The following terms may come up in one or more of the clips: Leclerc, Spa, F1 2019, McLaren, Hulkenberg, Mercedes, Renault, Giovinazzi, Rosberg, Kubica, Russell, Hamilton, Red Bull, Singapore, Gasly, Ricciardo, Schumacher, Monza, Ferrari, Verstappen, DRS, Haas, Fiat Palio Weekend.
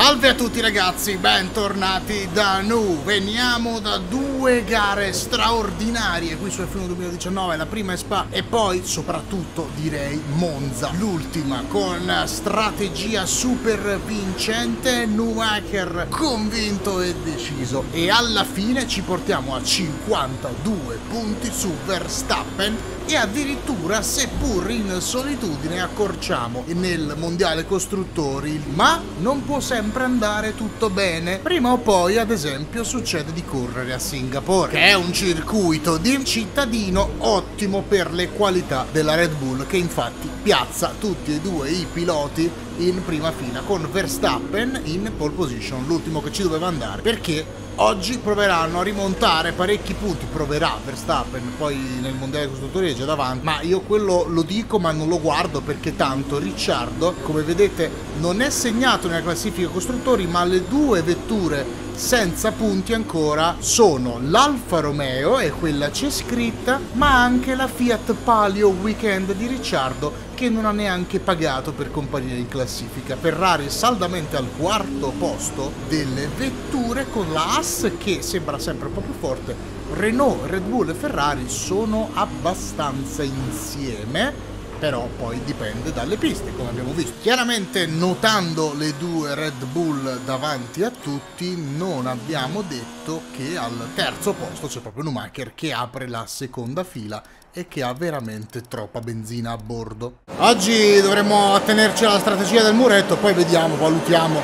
Salve a tutti ragazzi, bentornati da Nu. Veniamo da due gare straordinarie qui su F1 2019, la prima è Spa e poi soprattutto direi Monza, l'ultima con strategia super vincente, Schumacher convinto e deciso, e alla fine ci portiamo a 52 punti su Verstappen e addirittura, seppur in solitudine, accorciamo nel mondiale costruttori. Ma non può sempre andare tutto bene, prima o poi ad esempio succede di correre a Singapore, che è un circuito di cittadino ottimo per le qualità della Red Bull, che infatti piazza tutti e due i piloti in prima fila, con Verstappen in pole position, l'ultimo che ci doveva andare, perché oggi proveranno a rimontare parecchi punti. Proverà Verstappen, poi nel mondiale costruttori è già davanti, ma io quello lo dico ma non lo guardo, perché tanto Ricciardo, come vedete, non è segnato nella classifica costruttori, ma le due vetture senza punti ancora sono l'Alfa Romeo, e quella c'è scritta, ma anche la Fiat Palio Weekend di Ricciardo, che non ha neanche pagato per comparire in classifica. Ferrari saldamente al quarto posto delle vetture, con la Haas che sembra sempre un po' più forte. Renault, Red Bull e Ferrari sono abbastanza insieme, però poi dipende dalle piste, come abbiamo visto. Chiaramente, notando le due Red Bull davanti a tutti, non abbiamo detto che al terzo posto c'è proprio Schumacher, che apre la seconda fila e che ha veramente troppa benzina a bordo. Oggi dovremmo attenerci alla strategia del muretto, poi vediamo, valutiamo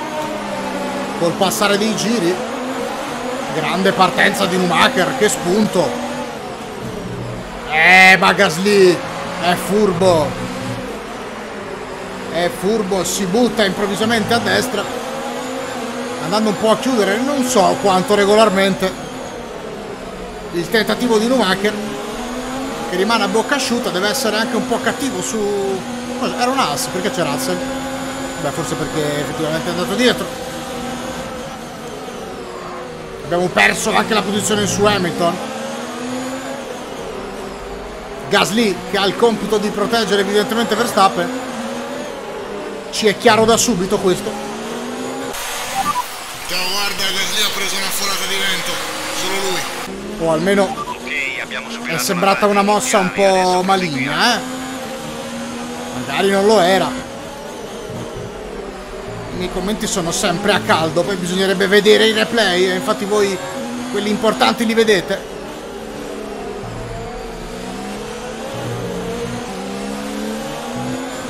col passare dei giri. Grande partenza di Schumacher, che spunto! Ma Gasly è furbo, si butta improvvisamente a destra, andando un po' a chiudere, non so quanto regolarmente, il tentativo di Schumacher, che rimane a bocca asciutta. Deve essere anche un po' cattivo su... era un Haas, perché c'è Russell? Beh, forse perché effettivamente è andato dietro. Abbiamo perso anche la posizione su Hamilton. Gasly, che ha il compito di proteggere evidentemente Verstappen, ci è chiaro da subito questo. Guarda, Gasly ha preso una folata di vento, solo lui. O almeno è sembrata una mossa un po' maligna, eh? Magari non lo era. I miei commenti sono sempre a caldo, poi bisognerebbe vedere i replay, e infatti voi quelli importanti li vedete.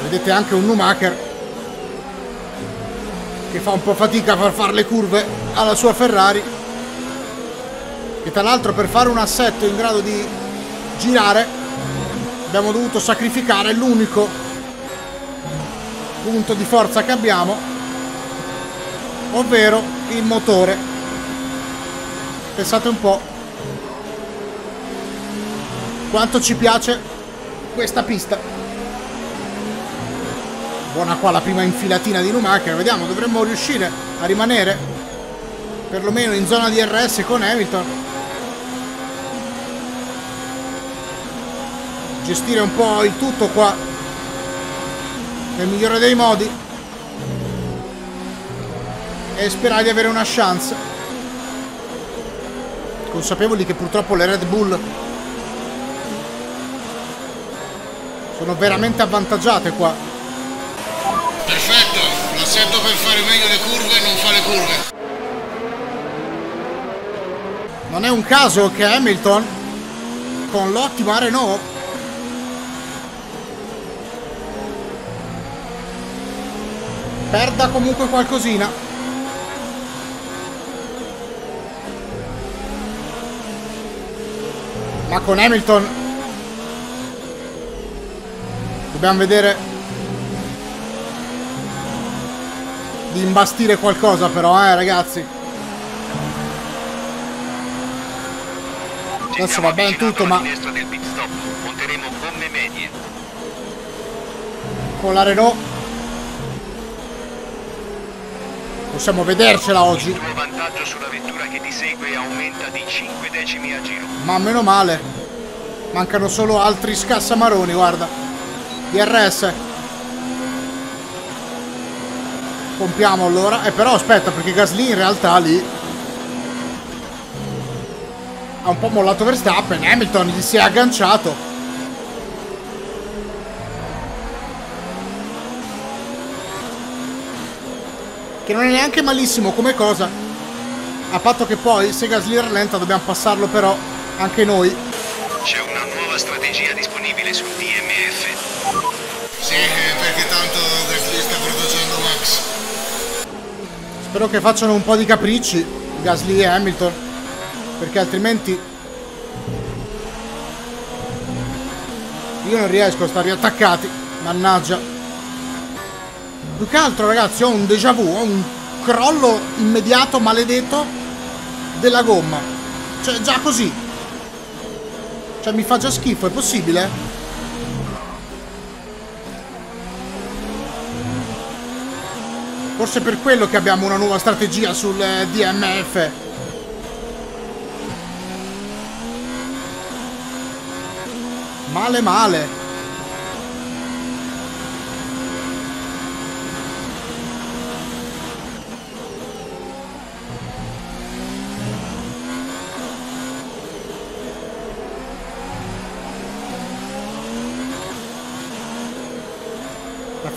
Vedete anche un Schumacher che fa un po' fatica a far fare le curve alla sua Ferrari, che tra l'altro per fare un assetto in grado di girare abbiamo dovuto sacrificare l'unico punto di forza che abbiamo, ovvero il motore. Pensate un po' quanto ci piace questa pista. Buona qua la prima infilatina di Schumacher. Vediamo, dovremmo riuscire a rimanere perlomeno in zona DRS con Hamilton, gestire un po' il tutto qua nel migliore dei modi e sperare di avere una chance, consapevoli che purtroppo le Red Bull sono veramente avvantaggiate qua. Perfetto, l'assetto per fare meglio le curve, non fa le curve. Non è un caso che Hamilton, con l'ottima Renault, perda comunque qualcosina. Ma con Hamilton dobbiamo vedere di imbastire qualcosa, però, ragazzi. Adesso va bene tutto, ma con la Renault possiamo vedercela oggi. Il tuo vantaggio sulla vettura che ti segue aumenta di 5 decimi a giro. Ma meno male. Mancano solo altri scassamaroni, guarda. DRS. Pompiamo allora. Però aspetta, perché Gasly in realtà lì ha un po' mollato Verstappen. Hamilton gli si è agganciato. Che non è neanche malissimo come cosa, a patto che poi se Gasly rallenta dobbiamo passarlo però anche noi. C'è una nuova strategia disponibile sul DMF. Sì, perché tanto Gasly sta producendo Max. Spero che facciano un po' di capricci Gasly e Hamilton, perché altrimenti io non riesco a stare riattaccati. Mannaggia. Più che altro, ragazzi, ho un déjà vu, ho un crollo immediato maledetto della gomma. Cioè, già così. Cioè, mi fa già schifo, è possibile? Forse per quello che abbiamo una nuova strategia sul DMF. Male male.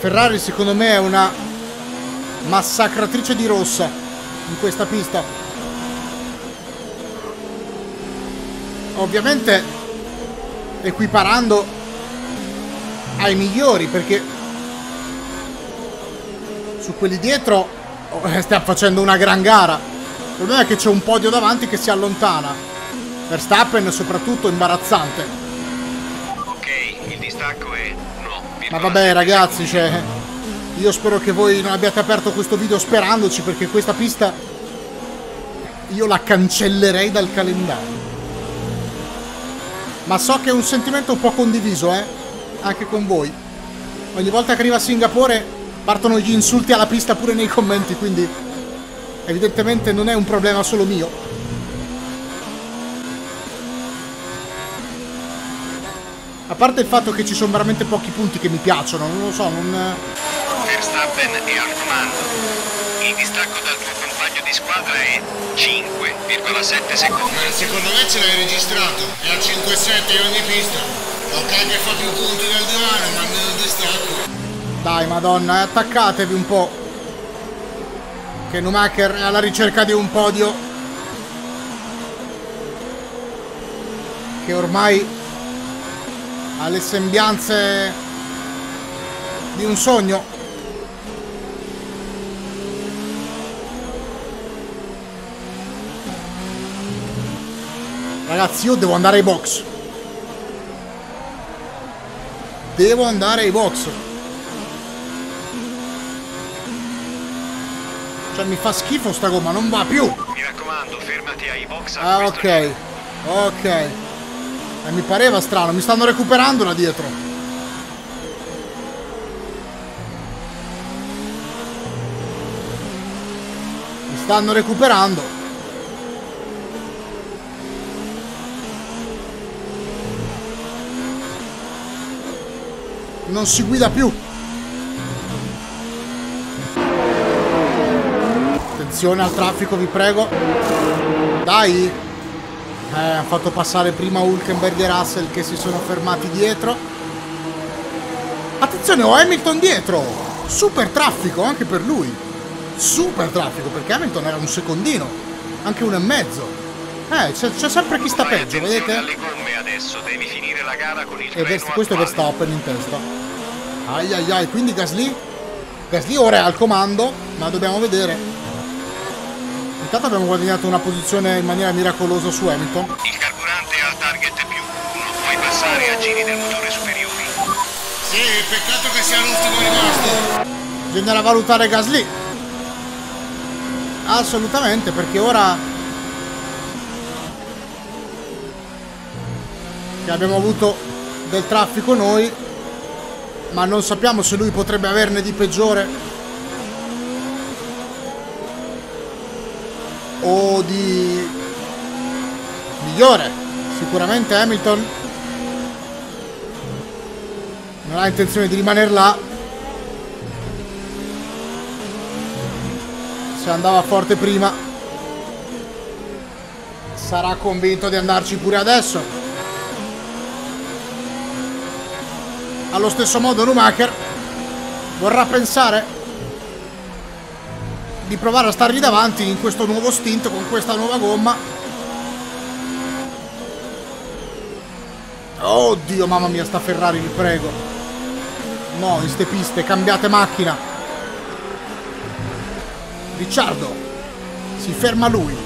Ferrari secondo me è una massacratrice di rossa in questa pista. Ovviamente equiparando ai migliori, perché su quelli dietro stiamo facendo una gran gara. Il problema è che c'è un podio davanti che si allontana. Verstappen soprattutto imbarazzante. Ok, il distacco è... Ma vabbè ragazzi, cioè, io spero che voi non abbiate aperto questo video sperandoci, perché questa pista io la cancellerei dal calendario. Ma so che è un sentimento un po' condiviso, anche con voi. Ogni volta che arriva a Singapore partono gli insulti alla pista pure nei commenti, quindi evidentemente non è un problema solo mio. A parte il fatto che ci sono veramente pochi punti che mi piacciono, non lo so, non... Verstappen è al comando. Il distacco dal tuo compagno di squadra è 5,7 secondi. Secondo me ce l'hai registrato, è a 5,7 in ogni pista. Ok che fa più punti del divano, ma meno distacco. Dai madonna, attaccatevi un po'. Che Schumacher è alla ricerca di un podio. Che ormai... alle sembianze di un sogno. Ragazzi, io devo andare ai box. Devo andare ai box. Cioè, mi fa schifo sta gomma, non va più. Mi raccomando, fermati ai box. Ah, ok. Ok. Mi pareva strano, mi stanno recuperando là dietro. Mi stanno recuperando. Non si guida più. Attenzione al traffico, vi prego. Dai. Ha fatto passare prima Hulkenberg e Russell che si sono fermati dietro. Attenzione, ho Hamilton dietro. Super traffico anche per lui. Super traffico, perché Hamilton era un secondino, anche uno e mezzo. C'è sempre chi sta peggio, vedete? Alle gomme adesso, devi finire la gara con il questo è Verstappen in testa. Ai ai ai, quindi Gasly ora è al comando, ma dobbiamo vedere. Intanto abbiamo guadagnato una posizione in maniera miracolosa su Hamilton. Il carburante è al target +1, puoi passare a giri del motore superiori. Sì, peccato che sia l'ultimo rimasto. Bisognerà valutare Gasly. Assolutamente, perché ora che abbiamo avuto del traffico noi, ma non sappiamo se lui potrebbe averne di peggiore o di migliore. Sicuramente Hamilton non ha intenzione di rimanere là, Cioè andava forte prima. Sarà convinto di andarci pure adesso. Allo stesso modo Schumacher vorrà pensare di provare a stargli davanti in questo nuovo stint con questa nuova gomma. Oddio, mamma mia, sta Ferrari, vi prego. No, in ste piste, cambiate macchina. Ricciardo, si ferma lui.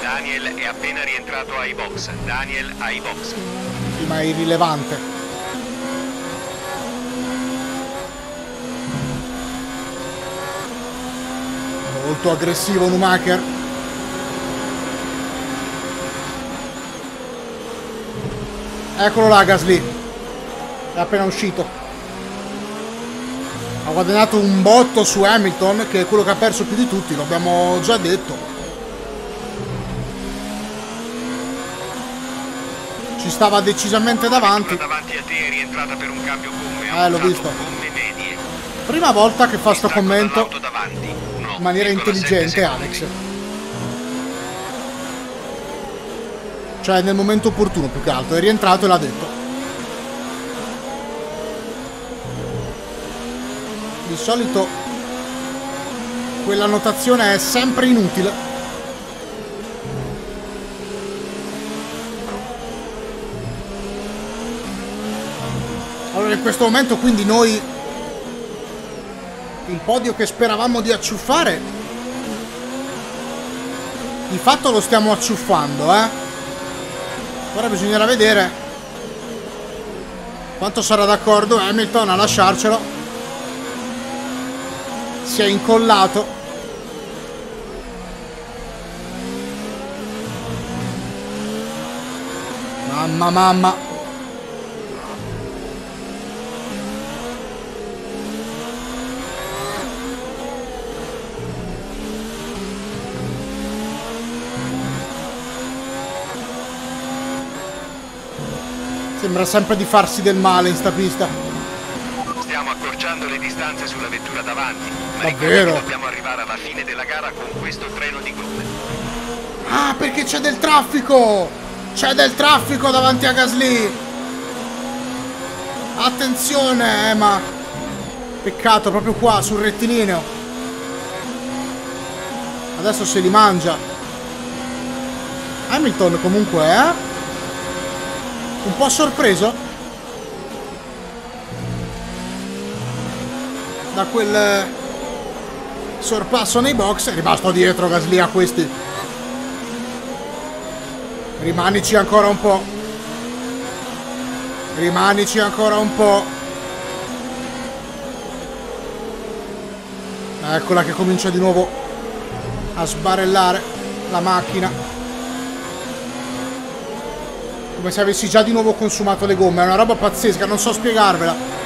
Daniel è appena rientrato ai box. Daniel ai box. Sì, ma è irrilevante. Molto aggressivo Schumacher. Eccolo là Gasly. È appena uscito. Ha guadagnato un botto su Hamilton, che è quello che ha perso più di tutti, lo abbiamo già detto. Ci stava decisamente davanti. Davanti a te è rientrata per un cambio gomme. L'ho visto. Prima volta che fa sto commento. In maniera intelligente Alex, cioè nel momento opportuno, più che altro è rientrato e l'ha detto. Di solito quella notazione è sempre inutile. Allora in questo momento quindi noi il podio che speravamo di acciuffare di fatto lo stiamo acciuffando, ora bisognerà vedere quanto sarà d'accordo Hamilton a lasciarcelo. Si è incollato, mamma. Sembra sempre di farsi del male in sta pista. Stiamo accorciando le distanze sulla vettura davanti. Ma davvero? Dobbiamo arrivare alla fine della gara con questo treno di gomme. Ah, perché c'è del traffico! C'è del traffico davanti a Gasly! Attenzione, ma... Peccato, proprio qua, sul rettilineo. Adesso se li mangia. Hamilton comunque, un po' sorpreso da quel sorpasso nei box. È rimasto dietro Gasly a questi. Rimanici ancora un po'. Rimanici ancora un po'. Eccola che comincia di nuovo a sbarellare la macchina, come se avessi già di nuovo consumato le gomme. È una roba pazzesca, non so spiegarvela.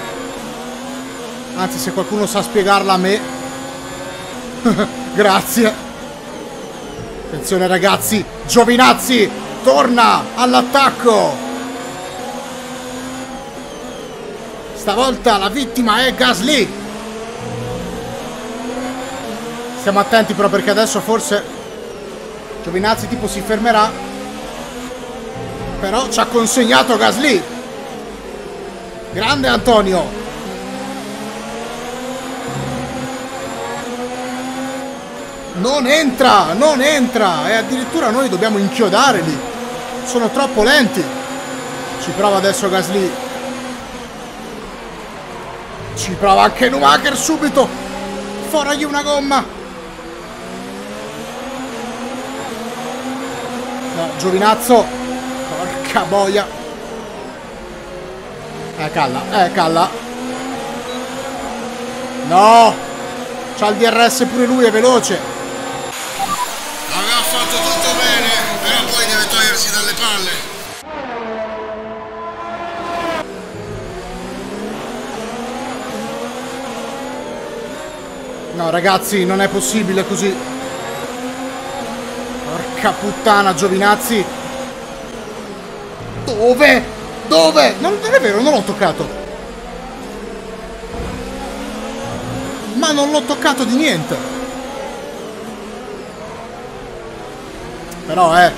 Anzi, se qualcuno sa spiegarla a me grazie. Attenzione ragazzi, Giovinazzi torna all'attacco. Stavolta la vittima è Gasly. Stiamo attenti però, perché adesso forse Giovinazzi tipo si fermerà. Però ci ha consegnato Gasly. Grande Antonio. Non entra, non entra. E addirittura noi dobbiamo inchiodare lì. Sono troppo lenti. Ci prova adesso Gasly. Ci prova anche Schumacher subito. Foragli una gomma. No, Giovinazzo. Porca boia. Calla, calla. No! C'ha il DRS pure lui, è veloce. Aveva fatto tutto bene, però poi deve togliersi dalle palle. No ragazzi, non è possibile così. Porca puttana, Giovinazzi. Dove? Dove? Non è vero, non l'ho toccato. Ma non l'ho toccato di niente. Però è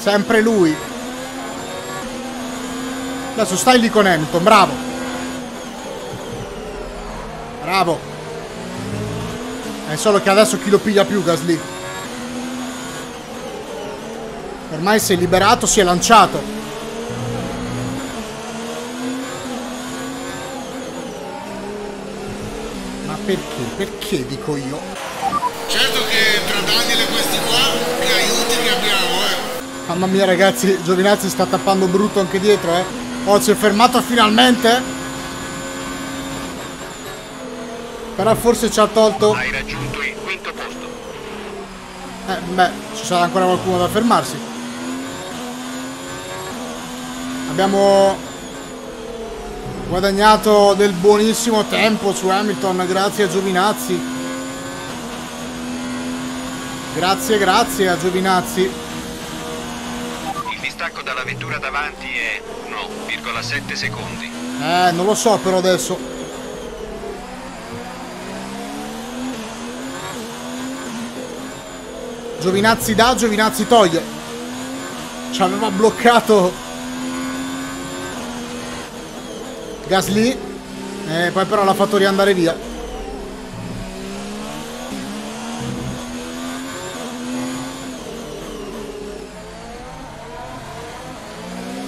sempre lui. Adesso stai lì con Hamilton, bravo. Bravo. È solo che adesso chi lo piglia più, Gasly? Ormai si è liberato, si è lanciato. Ma perché? Perché dico io? Certo che tra Daniel e questi qua gli aiuti che abbiamo, Mamma mia ragazzi, Giovinazzi sta tappando brutto anche dietro, Oh, si è fermato finalmente? Però forse ci ha tolto... Hai raggiunto il quinto posto. Beh, ci sarà ancora qualcuno da fermarsi. Abbiamo guadagnato del buonissimo tempo su Hamilton, grazie a Giovinazzi. Grazie, grazie a Giovinazzi. Il distacco dalla vettura davanti è 1,7 secondi. Non lo so però adesso. Giovinazzi dà, Giovinazzi toglie. Ci aveva bloccato Gasly. E poi però l'ha fatto riandare via.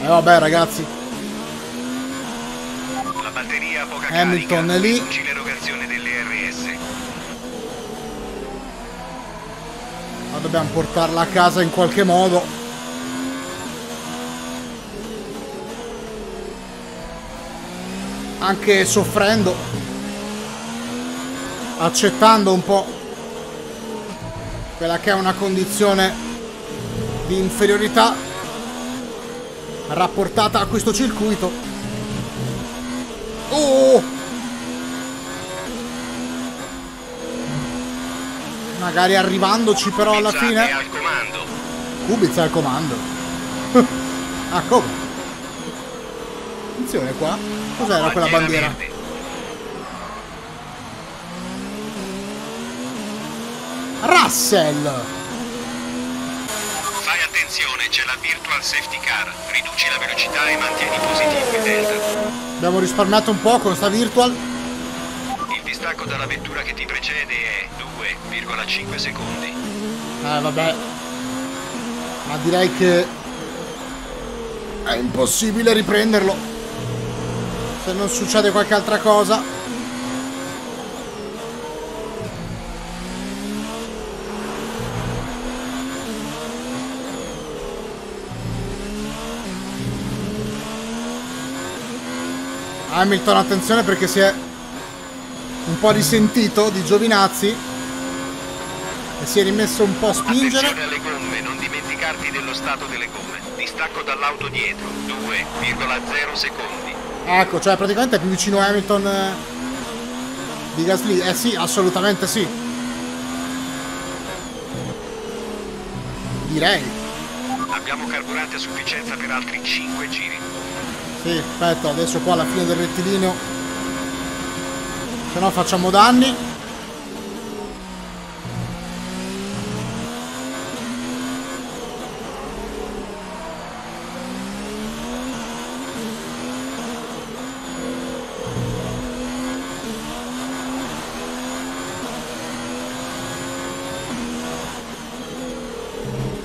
E vabbè ragazzi, la batteria poca Hamilton carica, è lì. L'erogazione del DRS. Dobbiamo portarla a casa in qualche modo. Anche soffrendo. Accettando un po' quella che è una condizione di inferiorità rapportata a questo circuito. Oh! Magari arrivandoci però alla fine. Kubica è al comando. Kubica è al comando. Ah, come? Attenzione qua. Cos'era quella bandiera? Verde. Russell! Fai attenzione, c'è la virtual safety car. Riduci la velocità e mantieni positivo delta. Abbiamo risparmiato un po' con sta virtual. Il distacco dalla vettura che ti precede è 2,5 secondi. Vabbè. Ma direi che è impossibile riprenderlo. Se non succede qualche altra cosa. Hamilton, attenzione perché si è un po' risentito di Giovinazzi e si è rimesso un po' a spingere. Attenzione alle gomme, non dimenticarti dello stato delle gomme. Distacco dall'auto dietro, 2,0 secondi. Ecco, cioè praticamente è più vicino Hamilton di Gasly. Sì, assolutamente sì. Direi. Abbiamo carburante a sufficienza per altri 5 giri. Sì, aspetta, adesso qua alla fine del rettilineo. Se no facciamo danni.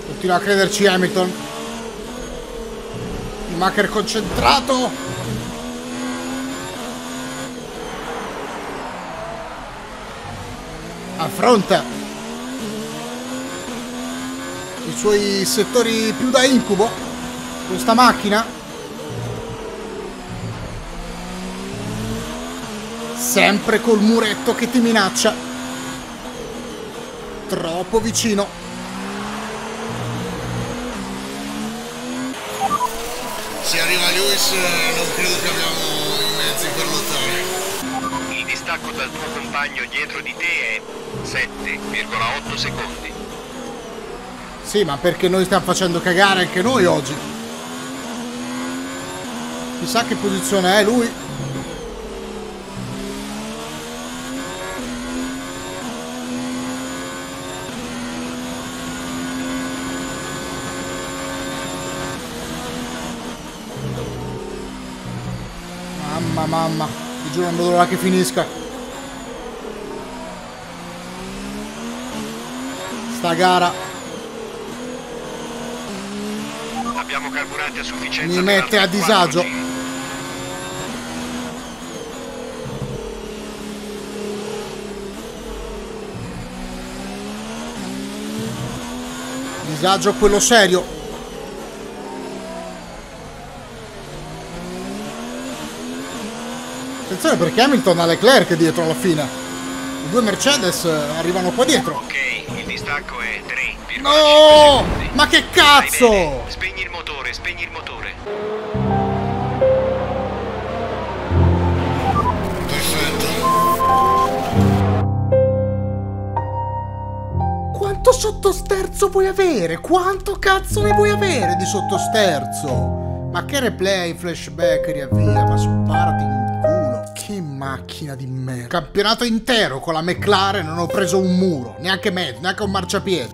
Continua a crederci Hamilton. Schumacher concentrato. Affronta i suoi settori più da incubo questa macchina. Sempre col muretto che ti minaccia. Troppo vicino. Se arriva Lewis non credo che abbiamo i mezzi per lottare. Il distacco dal tuo compagno dietro di te è 7,8 secondi. Sì, ma perché noi stiamo facendo cagare anche noi oggi. Chissà che posizione è lui. mamma, ti giuro non vedo l'ora che finisca. Sta gara. Abbiamo carburante a sufficienza. Mi mette a disagio. Disagio quello serio. Attenzione perché Hamilton ha Leclerc dietro alla fine. I due Mercedes arrivano qua dietro. Ok, il distacco è 3,5 no! secondi. Ma che cazzo! Spegni il motore, spegni il motore. Perfetto. Quanto sottosterzo vuoi avere? Quanto cazzo ne vuoi avere di sottosterzo? Ma che replay, flashback, riavvia, ma sparati in che macchina di merda. Campionato intero con la McLaren non ho preso un muro, neanche mezzo, neanche un marciapiede.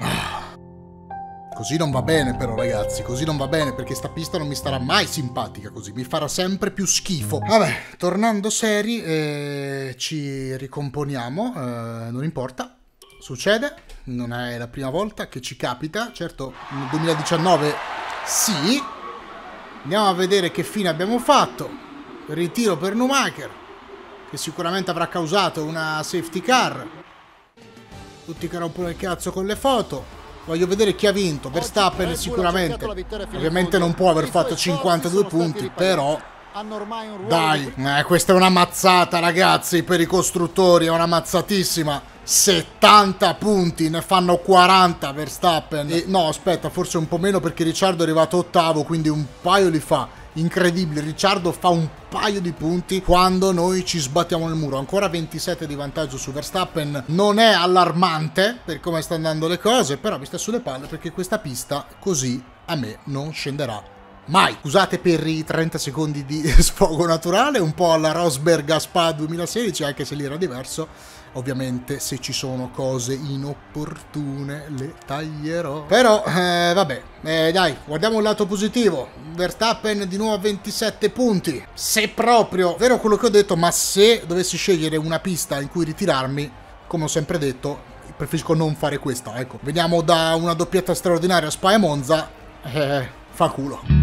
Così non va bene però ragazzi, così non va bene perché sta pista non mi starà mai simpatica così, mi farà sempre più schifo. Vabbè, tornando seri, ci ricomponiamo, non importa, succede, non è la prima volta che ci capita, certo nel 2019 sì. Andiamo a vedere che fine abbiamo fatto. Ritiro per Schumacher, che sicuramente avrà causato una safety car. Tutti che rompono il cazzo con le foto. Voglio vedere chi ha vinto. Verstappen sicuramente. Ovviamente non può aver fatto 52 punti, però dai, questa è una mazzata ragazzi per i costruttori, è una mazzatissima. 70 punti, ne fanno 40 Verstappen. E no, aspetta, forse un po' meno perché Ricciardo è arrivato ottavo, quindi un paio li fa. Incredibile, Ricciardo fa un paio di punti quando noi ci sbattiamo nel muro. Ancora 27 di vantaggio su Verstappen. Non è allarmante per come sta andando le cose, però mi sta sulle palle perché questa pista così a me non scenderà mai. Scusate per i 30 secondi di sfogo naturale, un po' alla Rosberg a Spa 2016, anche se lì era diverso. Ovviamente se ci sono cose inopportune le taglierò. Però vabbè, dai, guardiamo il lato positivo. Verstappen di nuovo a 27 punti. Se proprio, vero quello che ho detto, ma se dovessi scegliere una pista in cui ritirarmi, come ho sempre detto, preferisco non fare questa, ecco. Veniamo da una doppietta straordinaria a Spa e Monza, fa culo.